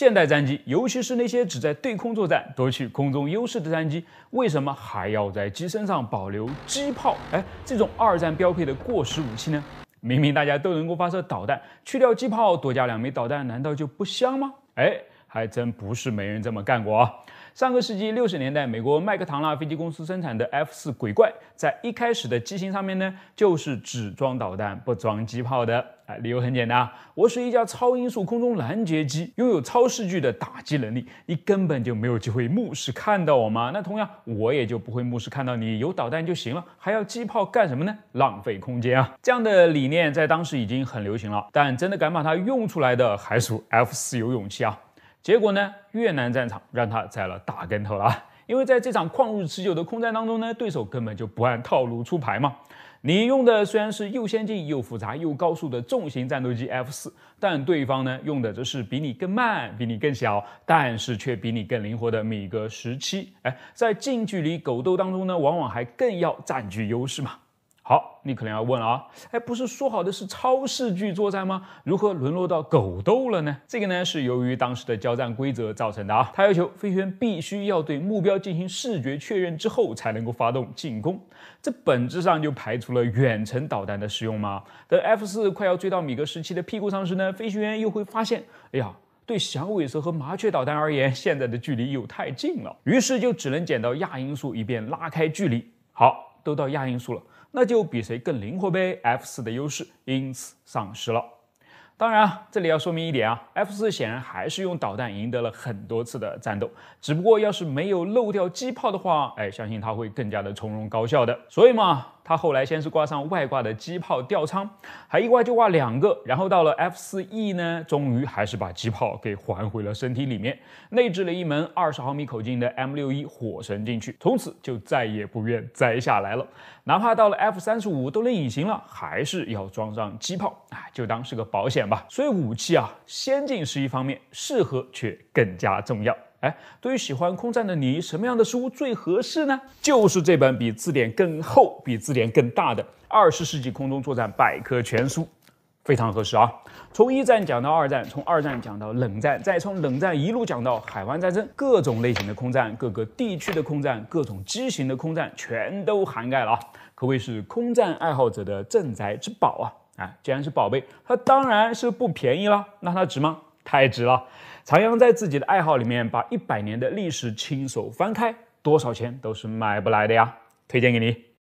现代战机，尤其是那些只在对空作战、夺取空中优势的战机，为什么还要在机身上保留机炮？这种二战标配的过时武器呢？明明大家都能够发射导弹，去掉机炮，多加2枚导弹，难道就不香吗？还真不是没人这么干过啊！上个世纪60年代，美国麦克唐纳飞机公司生产的 F4 鬼怪，在一开始的机型上面呢，就是只装导弹不装机炮的。理由很简单，我是一架超音速空中拦截机，拥有超视距的打击能力，你根本就没有机会目视看到我嘛。那同样，我也就不会目视看到你，有导弹就行了，还要机炮干什么呢？浪费空间啊！这样的理念在当时已经很流行了，但真的敢把它用出来的，还属 F4 有勇气啊。 结果呢？越南战场让他栽了大跟头了啊！因为在这场旷日持久的空战当中呢，对手根本就不按套路出牌嘛。你用的虽然是又先进又复杂又高速的重型战斗机 F4， 但对方呢用的则是比你更慢、比你更小，但是却比你更灵活的米格17。在近距离狗斗当中呢，往往还更要占据优势嘛。 好，你可能要问了啊，不是说好的是超视距作战吗？如何沦落到狗斗了呢？这个呢是由于当时的交战规则造成的啊。它要求飞行员必须要对目标进行视觉确认之后才能够发动进攻，这本质上就排除了远程导弹的使用嘛。等 F4快要追到米格17的屁股上时呢，飞行员又会发现，对响尾蛇和麻雀导弹而言，现在的距离又太近了，于是就只能捡到亚音速以便拉开距离。好，都到亚音速了。 那就比谁更灵活呗 ，F4 的优势因此丧失了。当然啊，这里要说明一点啊 ，F4 显然还是用导弹赢得了很多次的战斗，只不过要是没有漏掉机炮的话，相信它会更加的从容高效的。所以嘛，它后来先是挂上外挂的机炮吊舱，还一挂就挂2个，然后到了 F4E 呢，终于还是把机炮给还回了身体里面，内置了一门20毫米口径的 M61 火神进去，从此就再也不愿摘下来了。 哪怕到了 F35都能隐形了，还是要装上机炮，就当是个保险吧。所以武器啊，先进是一方面，适合却更加重要。对于喜欢空战的你，什么样的书最合适呢？就是这本比字典更厚、比字典更大的《20世纪空中作战百科全书》。 非常合适啊！从1战讲到2战，从2战讲到冷战，再从冷战一路讲到海湾战争，各种类型的空战，各个地区的空战，各种机型的空战，全都涵盖了啊！可谓是空战爱好者的镇宅之宝啊！既然是宝贝，它当然是不便宜了。那它值吗？太值了！徜徉在自己的爱好里面，把100年的历史亲手翻开，多少钱都是买不来的呀！推荐给你。